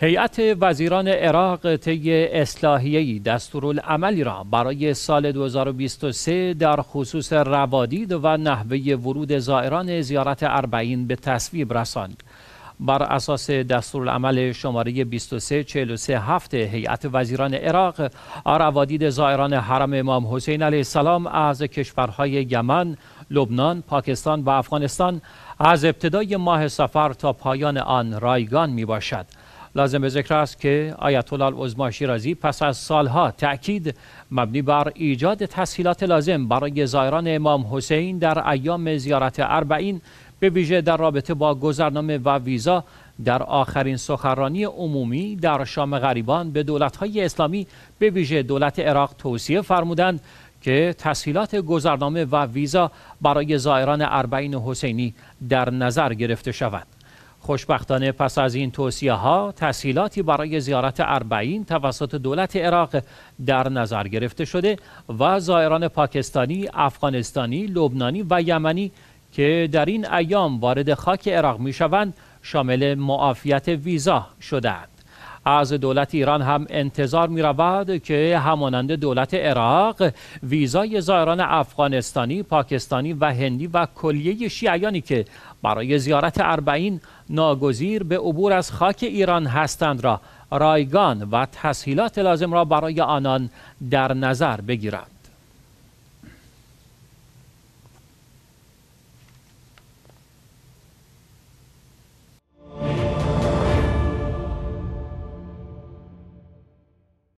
هیئت وزیران عراق طی اصلاحیه‌ای دستورالعملی را برای سال 2023 در خصوص روادید و نحوه ورود زائران زیارت اربعین به تصویب رساند. بر اساس دستورالعمل شماره ۲۳۴۳۷ هیئت وزیران عراق، روادید زائران حرم امام حسین علیه السلام از کشورهای یمن، لبنان، پاکستان و افغانستان از ابتدای ماه صفر تا پایان آن رایگان می باشد. لازم به ذکر است که آیت الله العظمی شیرازی پس از سالها تأکید مبنی بر ایجاد تسهیلات لازم برای زائران امام حسین در ایام زیارت اربعین، به ویژه در رابطه با گذرنامه و ویزا، در آخرین سخنرانی عمومی در شام غریبان به دولت‌های اسلامی به ویژه دولت عراق توصیه فرمودند که تسهیلات گذرنامه و ویزا برای زائران اربعین حسینی در نظر گرفته شود. خوشبختانه پس از این توصیه ها تسهیلاتی برای زیارت اربعین توسط دولت عراق در نظر گرفته شده و زائران پاکستانی، افغانستانی، لبنانی و یمنی که در این ایام وارد خاک عراق می شوند شامل معافیت ویزا شدند. از دولت ایران هم انتظار می رود که همانند دولت عراق ویزای زائران افغانستانی، پاکستانی و هندی و کلیه شیعیانی که برای زیارت اربعین ناگزیر به عبور از خاک ایران هستند را رایگان و تسهیلات لازم را برای آنان در نظر بگیرند.